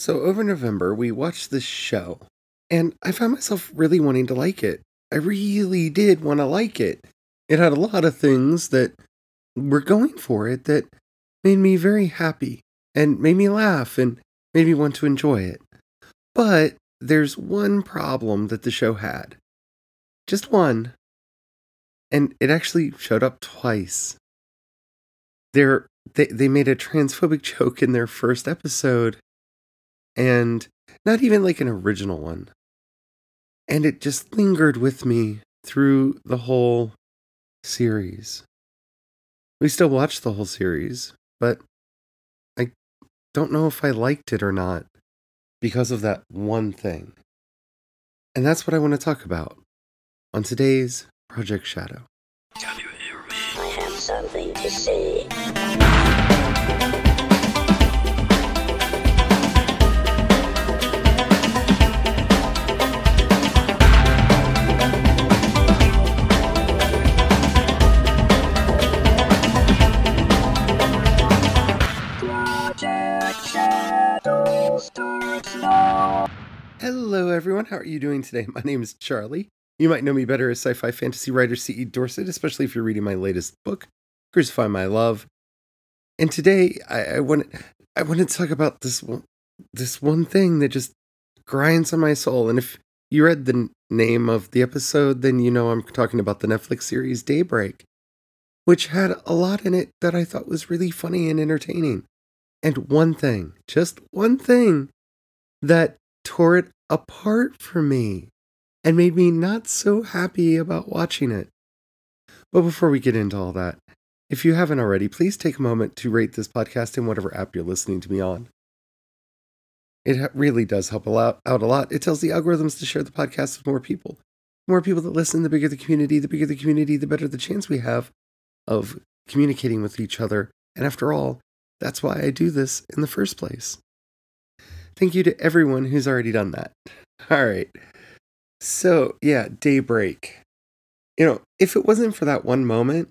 So over November, we watched this show, and I found myself really wanting to like it. I really did want to like it. It had a lot of things that were going for it that made me very happy and made me laugh and made me want to enjoy it. But there's one problem that the show had. Just one. And it actually showed up twice. They made a transphobic joke in their first episode, and not even like an original one. And it just lingered with me through the whole series. We still watched the whole series, but I don't know if I liked it or not because of that one thing. And that's what I want to talk about on today's Project Shadow. Can you hear me? I have something to say. Hello everyone, how are you doing today? My name is Charlie. You might know me better as sci-fi fantasy writer C.E. Dorsett, especially if you're reading my latest book, Crucify My Love. And today, I want to talk about this one thing that just grinds on my soul. And if you read the name of the episode, then you know I'm talking about the Netflix series Daybreak, which had a lot in it that I thought was really funny and entertaining. And one thing, just one thing, that tore it apart for me and made me not so happy about watching it. But before we get into all that, if you haven't already, please take a moment to rate this podcast in whatever app you're listening to me on. It really does help out a lot. It tells the algorithms to share the podcast with more people. The more people that listen, the bigger the community, the better the chance we have of communicating with each other. And after all, that's why I do this in the first place. Thank you to everyone who's already done that. All right. So, yeah, Daybreak. You know, if it wasn't for that one moment,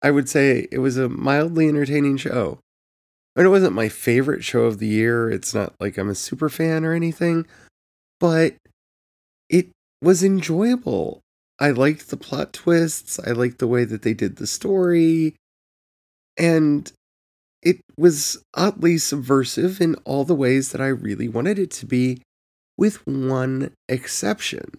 I would say it was a mildly entertaining show. And it wasn't my favorite show of the year. It's not like I'm a super fan or anything, but it was enjoyable. I liked the plot twists. I liked the way that they did the story. And it was oddly subversive in all the ways that I really wanted it to be, with one exception.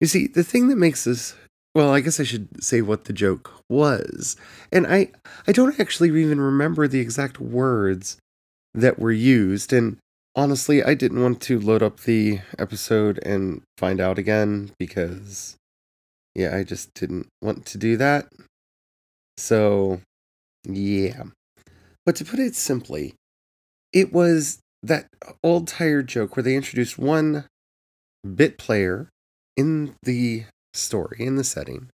You see, the thing that makes this... Well, I guess I should say what the joke was. And I don't actually even remember the exact words that were used. And honestly, I didn't want to load up the episode and find out again because, yeah, I just didn't want to do that. So, yeah. But to put it simply, it was that old tired joke where they introduced one bit player in the story, in the setting,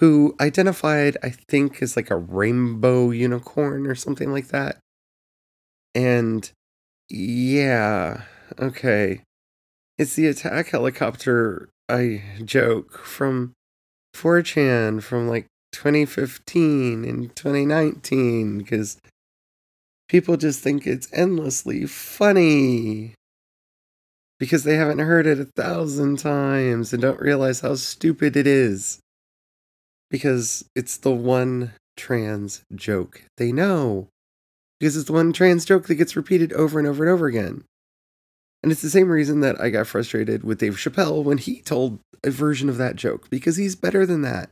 who identified, I think, as like a rainbow unicorn or something like that. And yeah, okay. It's the attack helicopter joke from 4chan from like 2015 and 2019, because people just think it's endlessly funny because they haven't heard it 1,000 times and don't realize how stupid it is because it's the one trans joke they know, because it's the one trans joke that gets repeated over and over and over again. And it's the same reason that I got frustrated with Dave Chappelle when he told a version of that joke, because he's better than that.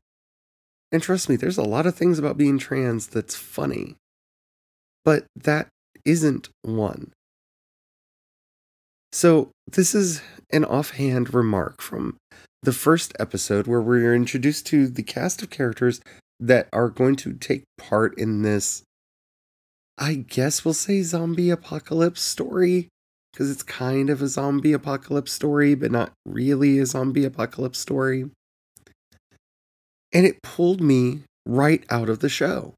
And trust me, there's a lot of things about being trans that's funny. But that isn't one. So this is an offhand remark from the first episode where we're introduced to the cast of characters that are going to take part in this, I guess we'll say, zombie apocalypse story, because it's kind of a zombie apocalypse story, but not really a zombie apocalypse story. And it pulled me right out of the show,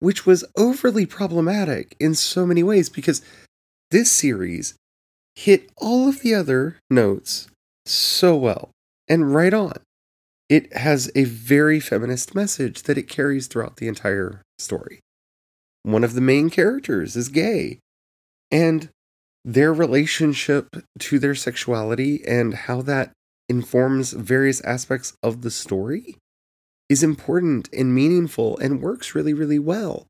which was overly problematic in so many ways, because this series hit all of the other notes so well and right on. It has a very feminist message that it carries throughout the entire story. One of the main characters is gay, and their relationship to their sexuality and how that informs various aspects of the story is important and meaningful and works really, really well.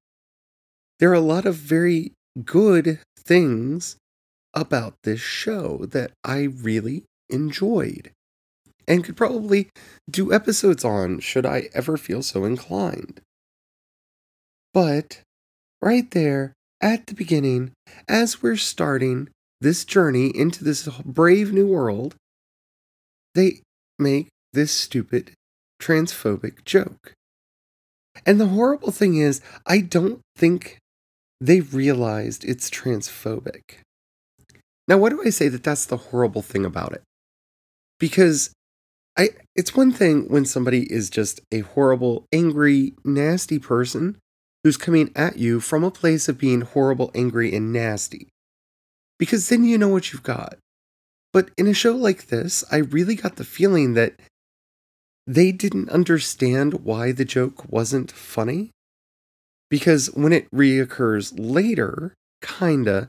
There are a lot of very good things about this show that I really enjoyed and could probably do episodes on should I ever feel so inclined. But right there at the beginning, as we're starting this journey into this brave new world, they make this stupid transphobic joke. And the horrible thing is, I don't think they realized it's transphobic. Now, why do I say that that's the horrible thing about it? Because it's one thing when somebody is just a horrible, angry, nasty person who's coming at you from a place of being horrible, angry, and nasty. Because then you know what you've got. But in a show like this, I really got the feeling that they didn't understand why the joke wasn't funny. Because when it reoccurs later, kinda,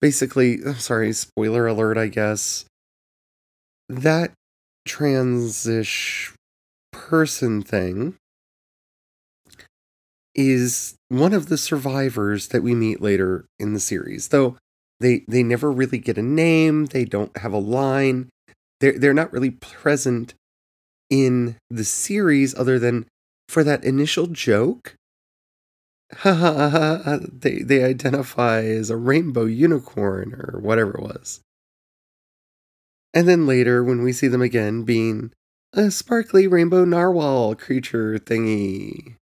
basically, I'm sorry, spoiler alert, I guess, that trans-ish person thing is one of the survivors that we meet later in the series. Though they never really get a name, they don't have a line, they're not really present in the series other than for that initial joke. They identify as a rainbow unicorn or whatever it was. And then later, when we see them again, being a sparkly rainbow narwhal creature thingy.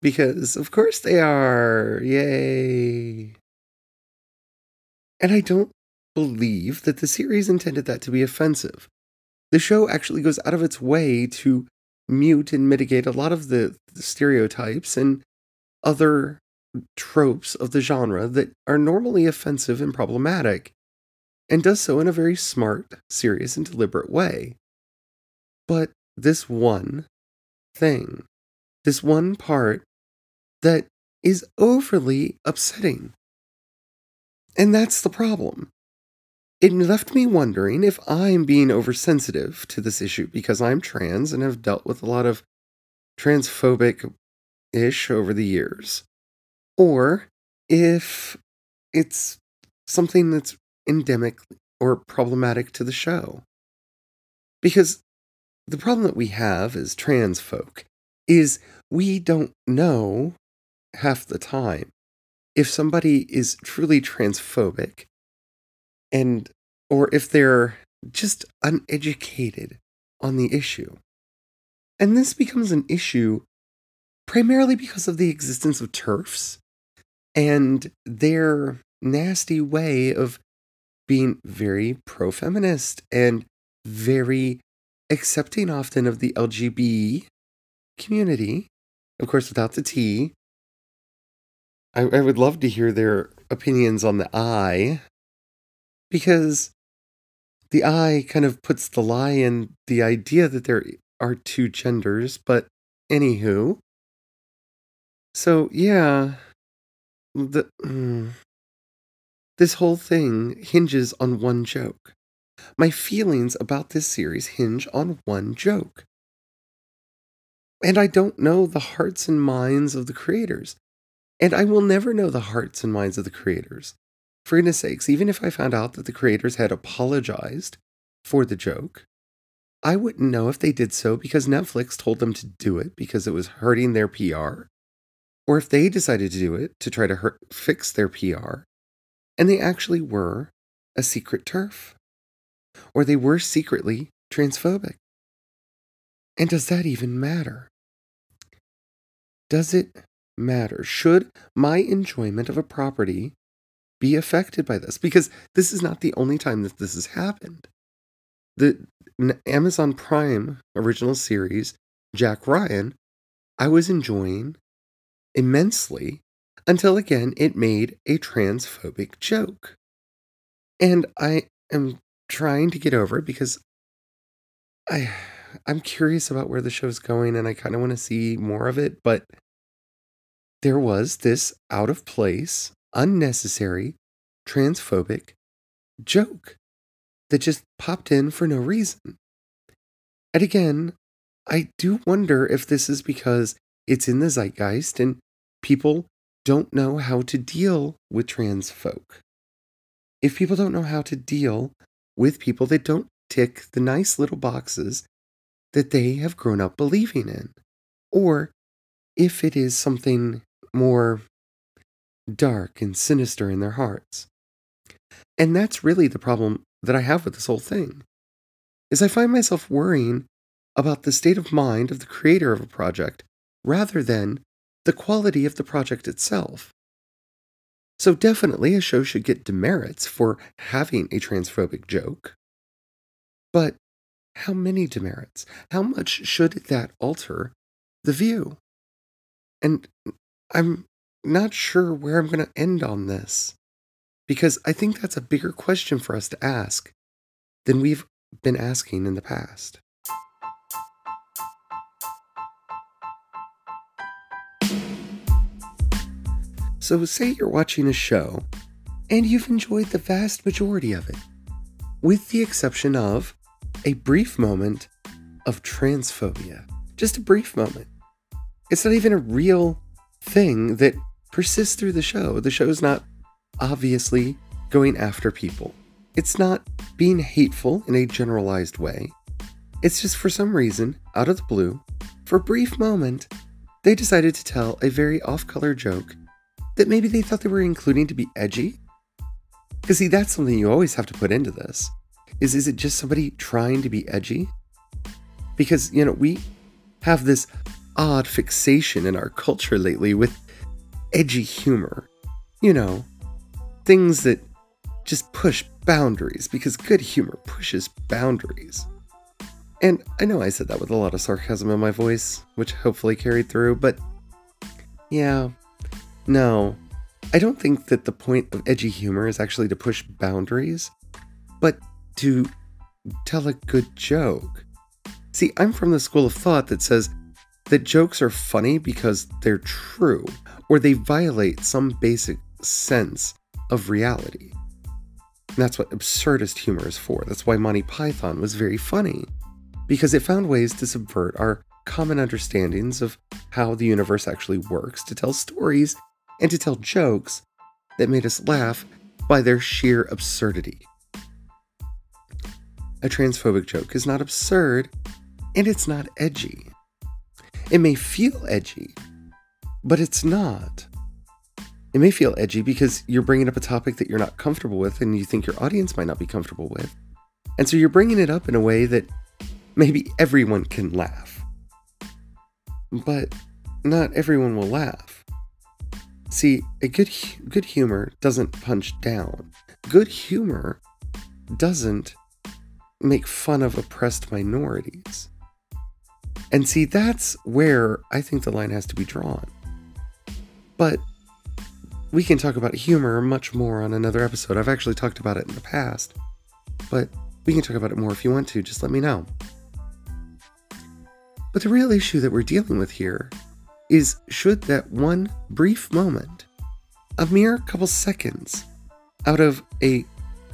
Because, of course they are. Yay. And I don't believe that the series intended that to be offensive. The show actually goes out of its way to mute and mitigate a lot of the stereotypes and other tropes of the genre that are normally offensive and problematic, and does so in a very smart, serious, and deliberate way. But this one thing, this one part that is overly upsetting. And that's the problem. It left me wondering if I'm being oversensitive to this issue because I'm trans and have dealt with a lot of transphobic-ish over the years, or if it's something that's endemic or problematic to the show. Because the problem that we have as trans folk is we don't know half the time if somebody is truly transphobic and or if they're just uneducated on the issue. And this becomes an issue primarily because of the existence of TERFs and their nasty way of being very pro-feminist and very accepting often of the LGBT community, of course without the T. I would love to hear their opinions on the I, because the I kind of puts the lie in the idea that there are two genders, but anywho. So yeah, this whole thing hinges on one joke. My feelings about this series hinge on one joke. And I don't know the hearts and minds of the creators. And I will never know the hearts and minds of the creators. For goodness sakes, even if I found out that the creators had apologized for the joke, I wouldn't know if they did so because Netflix told them to do it because it was hurting their PR, or if they decided to do it to try to fix their PR, and they actually were a secret TERF, or they were secretly transphobic. And does that even matter? Does it matter? Should my enjoyment of a property be affected by this? Because this is not the only time that this has happened. The Amazon Prime original series, Jack Ryan, I was enjoying immensely until again it made a transphobic joke. And I am trying to get over it because I'm curious about where the show's going and I kind of want to see more of it, but there was this out of place, unnecessary, transphobic joke that just popped in for no reason. And again, I do wonder if this is because it's in the zeitgeist and people don't know how to deal with trans folk. If people don't know how to deal with people that don't tick the nice little boxes that they have grown up believing in, or if it is something more dark and sinister in their hearts. And that's really the problem that I have with this whole thing, is I find myself worrying about the state of mind of the creator of a project rather than the quality of the project itself. So definitely a show should get demerits for having a transphobic joke. But how many demerits? How much should that alter the view? And I'm not sure where I'm going to end on this, because I think that's a bigger question for us to ask than we've been asking in the past. So say you're watching a show, and you've enjoyed the vast majority of it, with the exception of a brief moment of transphobia. Just a brief moment. It's not even a real thing that persists through the show. The show's not obviously going after people. It's not being hateful in a generalized way. It's just for some reason, out of the blue, for a brief moment, they decided to tell a very off-color joke that maybe they thought they were including to be edgy? Because see, that's something you always have to put into this. Is it just somebody trying to be edgy? Because, you know, we have this odd fixation in our culture lately with edgy humor. You know, things that just push boundaries, because good humor pushes boundaries. And I know I said that with a lot of sarcasm in my voice, which hopefully carried through, but yeah. No, I don't think that the point of edgy humor is actually to push boundaries, but to tell a good joke. See, I'm from the school of thought that says that jokes are funny because they're true, or they violate some basic sense of reality. And that's what absurdist humor is for. That's why Monty Python was very funny, because it found ways to subvert our common understandings of how the universe actually works, to tell stories and to tell jokes that made us laugh by their sheer absurdity. A transphobic joke is not absurd, and it's not edgy. It may feel edgy, but it's not. It may feel edgy because you're bringing up a topic that you're not comfortable with and you think your audience might not be comfortable with, and so you're bringing it up in a way that maybe everyone can laugh. But not everyone will laugh. See, a good humor doesn't punch down. Good humor doesn't make fun of oppressed minorities. And see, that's where I think the line has to be drawn. But we can talk about humor much more on another episode. I've actually talked about it in the past, but we can talk about it more if you want to. Just let me know. But the real issue that we're dealing with here is, should that one brief moment, a mere couple seconds out of a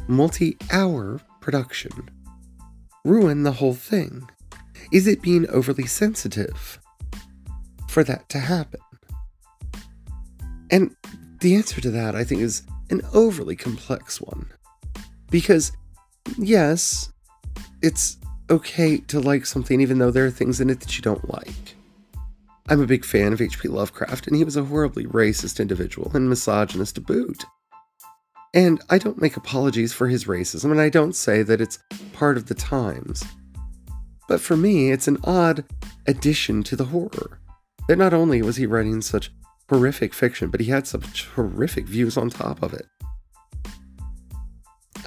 multi-hour production, ruin the whole thing? Is it being overly sensitive for that to happen? And the answer to that, I think, is an overly complex one. Because, yes, it's okay to like something even though there are things in it that you don't like. I'm a big fan of H.P. Lovecraft, and he was a horribly racist individual and misogynist to boot. And I don't make apologies for his racism, and I don't say that it's part of the times. But for me, it's an odd addition to the horror, that not only was he writing such horrific fiction, but he had such horrific views on top of it.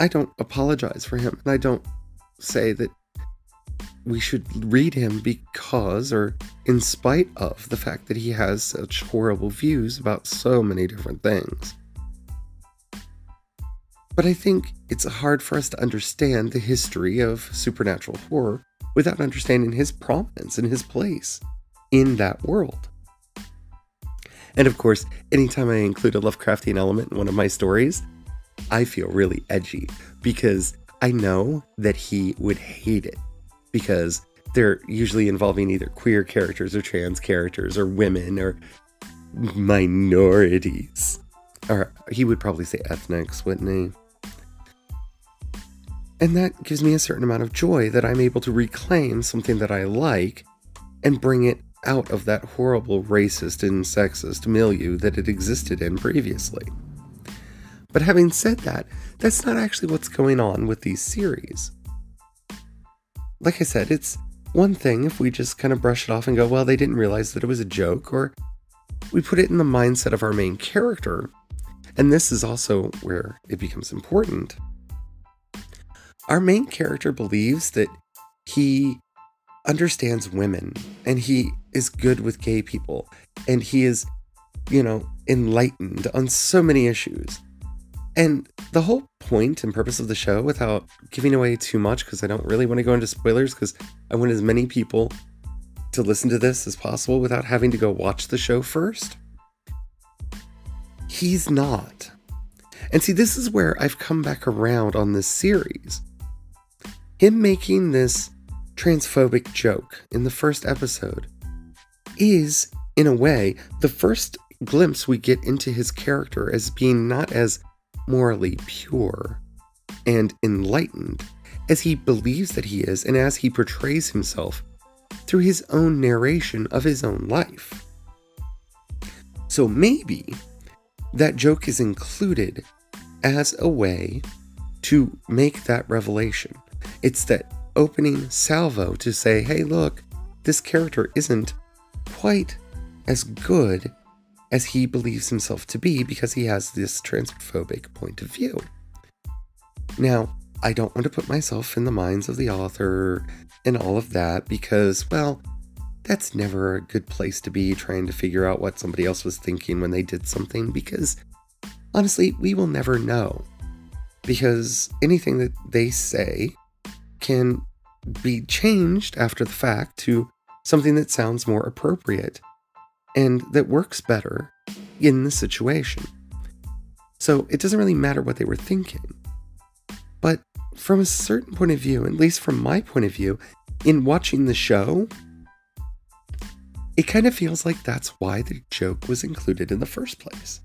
I don't apologize for him, and I don't say that we should read him because, or in spite of, the fact that he has such horrible views about so many different things. But I think it's hard for us to understand the history of supernatural horror without understanding his prominence and his place in that world. And of course, anytime I include a Lovecraftian element in one of my stories, I feel really edgy because I know that he would hate it because they're usually involving either queer characters or trans characters or women or minorities. Or he would probably say ethnics, wouldn't he? And that gives me a certain amount of joy that I'm able to reclaim something that I like and bring it out of that horrible racist and sexist milieu that it existed in previously. But having said that, that's not actually what's going on with these series. Like I said, it's one thing if we just kind of brush it off and go, well, they didn't realize that it was a joke, or we put it in the mindset of our main character. And this is also where it becomes important. Our main character believes that he understands women and he is good with gay people and he is, enlightened on so many issues. And the whole point and purpose of the show, without giving away too much, because I don't really want to go into spoilers, because I want as many people to listen to this as possible without having to go watch the show first. He's not. And see, this is where I've come back around on this series. Him making this transphobic joke in the first episode is, in a way, the first glimpse we get into his character as being not as morally pure and enlightened as he believes that he is, and as he portrays himself through his own narration of his own life. So maybe that joke is included as a way to make that revelation. It's that opening salvo to say, hey, look, this character isn't quite as good as he believes himself to be because he has this transphobic point of view. Now, I don't want to put myself in the minds of the author and all of that because, well, that's never a good place to be trying to figure out what somebody else was thinking when they did something, because honestly, we will never know, because anything that they say can be changed after the fact to something that sounds more appropriate and that works better in the situation. So it doesn't really matter what they were thinking. But from a certain point of view, at least from my point of view, in watching the show, it kind of feels like that's why the joke was included in the first place.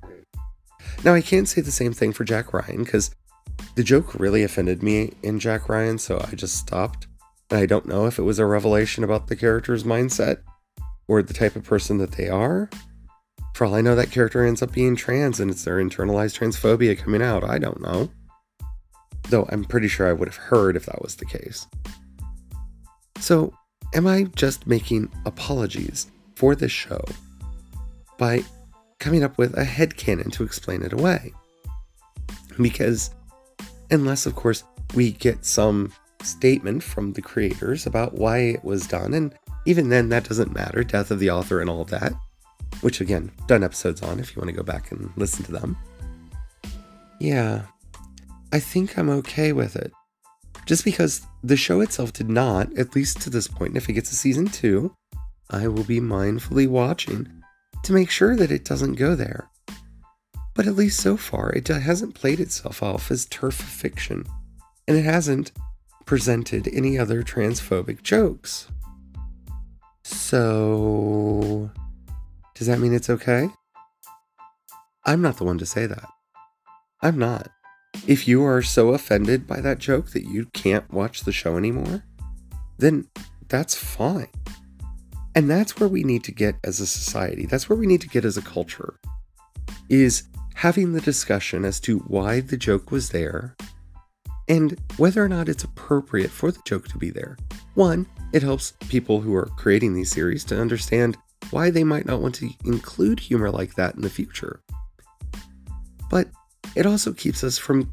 Now, I can't say the same thing for Jack Ryan, because the joke really offended me in Jack Ryan, so I just stopped. And I don't know if it was a revelation about the character's mindset or the type of person that they are. For all I know, that character ends up being trans and it's their internalized transphobia coming out. I don't know. Though I'm pretty sure I would have heard if that was the case. So, am I just making apologies for this show by coming up with a headcanon to explain it away? Because, unless, of course, we get some statement from the creators about why it was done, and even then, that doesn't matter. Death of the author and all of that, which again, done episodes on if you want to go back and listen to them. Yeah, I think I'm okay with it. Just because the show itself did not, at least to this point, and if it gets a season 2, I will be mindfully watching to make sure that it doesn't go there. But at least so far, it hasn't played itself off as turf fiction, and it hasn't presented any other transphobic jokes. So, does that mean it's okay? I'm not the one to say that. I'm not. If you are so offended by that joke that you can't watch the show anymore, then that's fine. And that's where we need to get as a society. That's where we need to get as a culture, is having the discussion as to why the joke was there and whether or not it's appropriate for the joke to be there. One, it helps people who are creating these series to understand why they might not want to include humor like that in the future. But it also keeps us from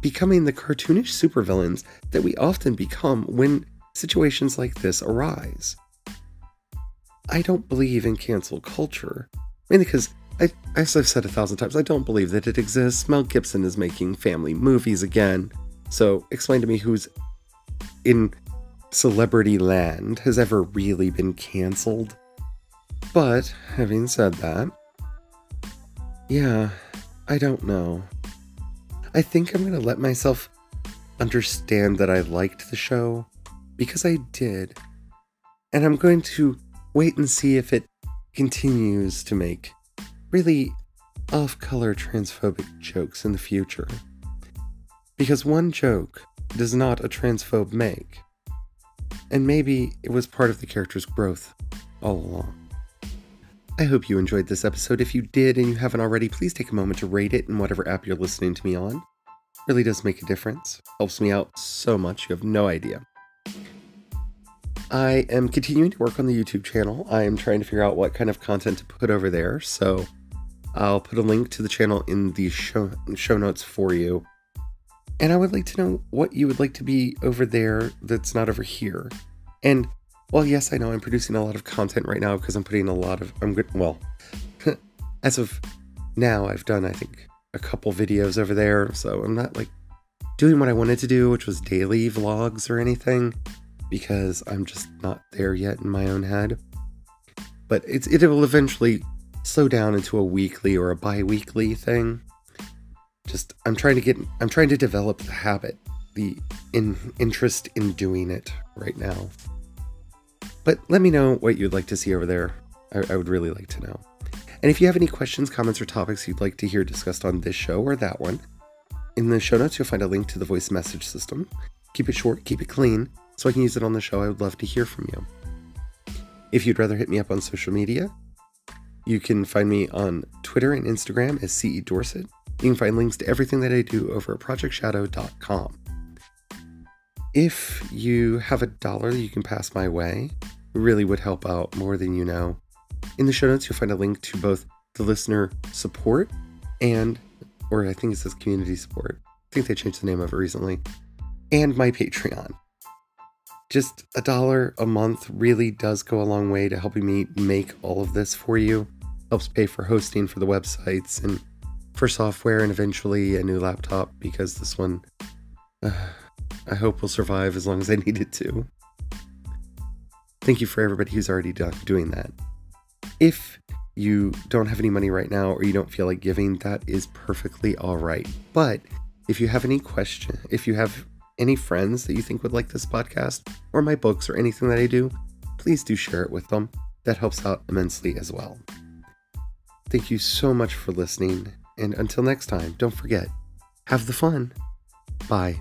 becoming the cartoonish supervillains that we often become when situations like this arise. I don't believe in cancel culture, mainly because, as I've said 1,000 times, I don't believe that it exists. Mel Gibson is making family movies again, so explain to me who's in celebrity land has ever really been canceled. But having said that, yeah, I don't know. I I think I'm going to let myself understand that I liked the show, because I did, and I'm going to wait and see if it continues to make really off-color transphobic jokes in the future. Because one joke does not a transphobe make, and maybe it was part of the character's growth all along. I hope you enjoyed this episode. If you did and you haven't already, please take a moment to rate it in whatever app you're listening to me on. It really does make a difference. Helps me out so much, you have no idea. I am continuing to work on the YouTube channel. I am trying to figure out what kind of content to put over there, so I'll put a link to the channel in the show notes for you. And I would like to know what you would like to be over there that's not over here. And well, yes, I know I'm producing a lot of content right now because I'm putting a lot of, as of now, I've done, I think, a couple videos over there. So I'm not like doing what I wanted to do, which was daily vlogs or anything, because I'm just not there yet in my own head. But it will eventually slow down into a weekly or a bi-weekly thing. Just, I'm trying to develop the habit, the interest in doing it right now. But let me know what you'd like to see over there. I would really like to know. And if you have any questions, comments, or topics you'd like to hear discussed on this show or that one, in the show notes you'll find a link to the voice message system. Keep it short, keep it clean, so I can use it on the show. I would love to hear from you. If you'd rather hit me up on social media, you can find me on Twitter and Instagram as C.E. Dorsett. You can find links to everything that I do over at projectshadow.com. If you have $1 you can pass my way, really would help out more than you know. In the show notes you'll find a link to both the listener support and, or I think it says community support, I think they changed the name of it recently, and my Patreon. Just $1 a month really does go a long way to helping me make all of this for you. Helps pay for hosting for the websites and for software and eventually a new laptop, because this one I hope will survive as long as I need it to. Thank you for everybody who's already doing that. If you don't have any money right now or you don't feel like giving, that is perfectly all right. But if you have any question, if you have any friends that you think would like this podcast or my books or anything that I do, please do share it with them. That helps out immensely as well. Thank you so much for listening. And until next time, don't forget, have the fun. Bye.